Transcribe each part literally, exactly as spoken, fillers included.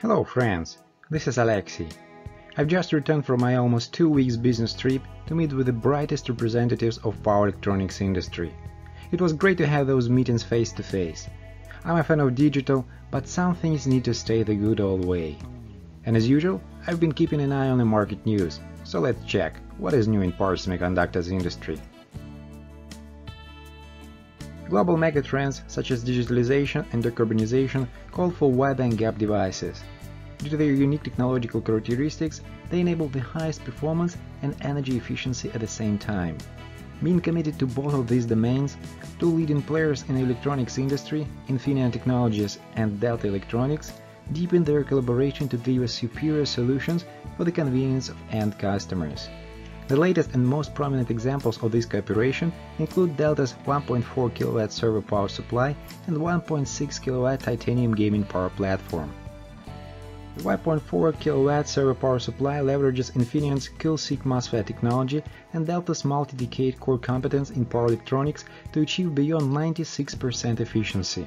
Hello friends, this is Alexey. I've just returned from my almost two weeks business trip to meet with the brightest representatives of power electronics industry. It was great to have those meetings face to face. I'm a fan of digital, but some things need to stay the good old way. And as usual, I've been keeping an eye on the market news, so let's check what is new in power semiconductors industry. Global megatrends such as digitalization and decarbonization call for wide-band gap devices. Due to their unique technological characteristics, they enable the highest performance and energy efficiency at the same time. Being committed to both of these domains, two leading players in the electronics industry, Infineon Technologies and Delta Electronics, deepen their collaboration to deliver superior solutions for the convenience of end customers. The latest and most prominent examples of this cooperation include Delta's one point four kilowatt server power supply and one point six kilowatt titanium gaming power platform. The one point four kilowatt server power supply leverages Infineon's CoolSiC MOSFET technology and Delta's multi-decade core competence in power electronics to achieve beyond ninety-six percent efficiency.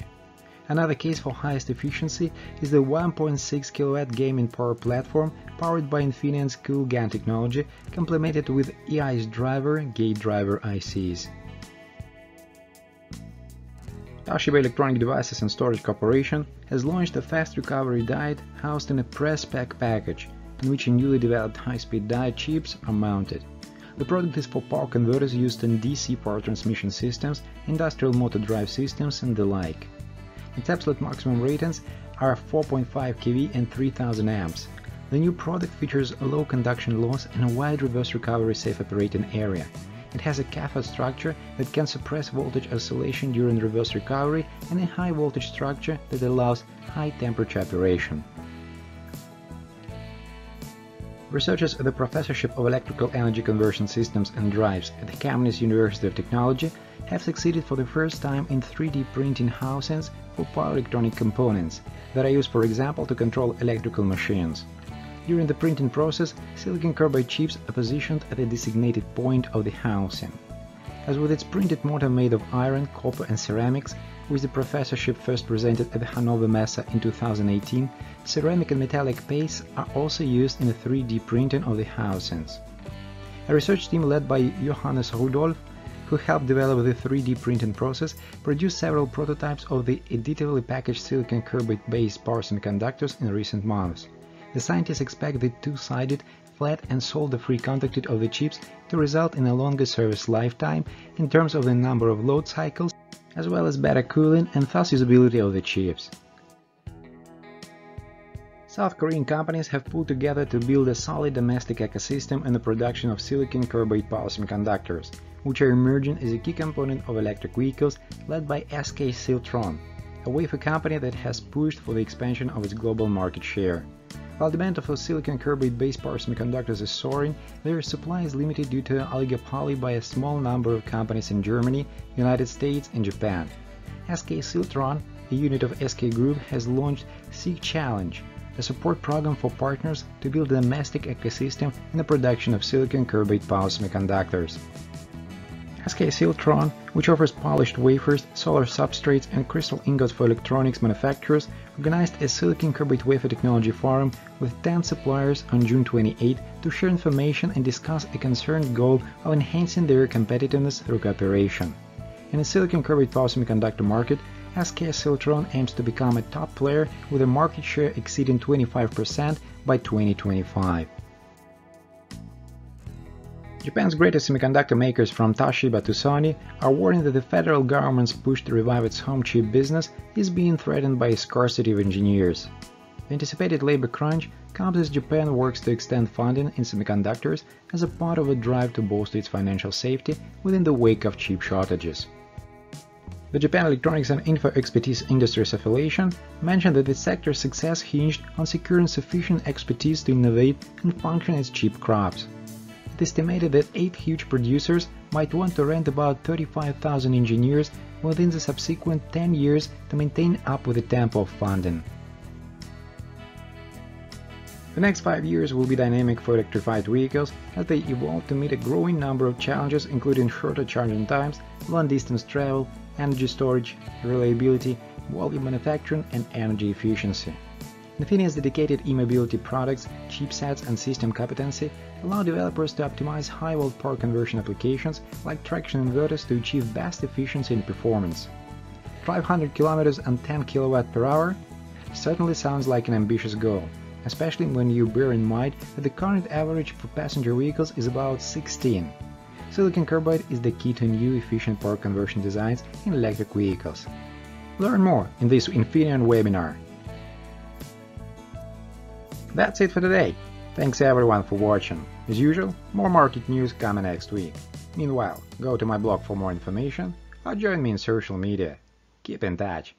Another case for highest efficiency is the one point six kilowatt gaming power platform powered by Infineon's CoolGAN technology, complemented with E-Ice Driver gate driver I Cs. Toshiba Electronic Devices and Storage Corporation has launched a fast recovery diode housed in a press pack package, in which newly developed high-speed diode chips are mounted. The product is for power converters used in D C power transmission systems, industrial motor drive systems and the like. Its absolute maximum ratings are four point five kV and three thousand amps. The new product features a low conduction loss and a wide reverse recovery safe operating area. It has a cathode structure that can suppress voltage oscillation during reverse recovery and a high voltage structure that allows high temperature operation. Researchers at the Professorship of Electrical Energy Conversion Systems and Drives at the Chemnitz University of Technology have succeeded for the first time in three D printing housings for power electronic components that are used, for example, to control electrical machines. During the printing process, silicon carbide chips are positioned at a designated point of the housing. As with its printed motor made of iron, copper and ceramics, which the professorship first presented at the Hanover Messe in two thousand eighteen, ceramic and metallic pastes are also used in the three D printing of the housings. A research team led by Johannes Rudolf, who helped develop the three D printing process, produced several prototypes of the additively packaged silicon carbide-based power semiconductors in recent months. The scientists expect the two-sided, flat and solder-free conductivity of the chips to result in a longer service lifetime in terms of the number of load cycles, as well as better cooling and thus usability of the chips. South Korean companies have pulled together to build a solid domestic ecosystem in the production of silicon carbide power semiconductors, which are emerging as a key component of electric vehicles, led by S K Siltron, a wafer company that has pushed for the expansion of its global market share. While demand for silicon carbide-based power semiconductors is soaring, their supply is limited due to an oligopoly by a small number of companies in Germany, United States and Japan. S K Siltron, a unit of S K Group, has launched SIG Challenge, a support program for partners to build a domestic ecosystem in the production of silicon carbide power semiconductors. S K Siltron, which offers polished wafers, solar substrates and crystal ingots for electronics manufacturers, organized a silicon carbide wafer technology forum with ten suppliers on June twenty-eighth to share information and discuss a concerned goal of enhancing their competitiveness through cooperation. In the silicon carbide power semiconductor market, S K Siltron aims to become a top player with a market share exceeding twenty-five percent by twenty twenty-five. Japan's greatest semiconductor makers, from Toshiba to Sony, are warning that the federal government's push to revive its home chip business is being threatened by a scarcity of engineers. The anticipated labor crunch comes as Japan works to extend funding in semiconductors as a part of a drive to bolster its financial safety within the wake of chip shortages. The Japan Electronics and Info Expertise Industries Association mentioned that the sector's success hinged on securing sufficient expertise to innovate and function as chip crops. It estimated that eight huge producers might want to rent about thirty-five thousand engineers within the subsequent ten years to maintain up with the tempo of funding. The next five years will be dynamic for electrified vehicles as they evolve to meet a growing number of challenges, including shorter charging times, long-distance travel, energy storage, reliability, volume manufacturing and energy efficiency. Infineon's dedicated e-mobility products, chipsets and system competency allow developers to optimize high-volt power conversion applications like traction inverters to achieve best efficiency and performance. five hundred kilometers and ten kilowatts per hour certainly sounds like an ambitious goal, especially when you bear in mind that the current average for passenger vehicles is about sixteen. Silicon carbide is the key to new efficient power conversion designs in electric vehicles. Learn more in this Infineon webinar. That's it for today. Thanks everyone for watching. As usual, more market news coming next week. Meanwhile, go to my blog for more information or join me in social media. Keep in touch.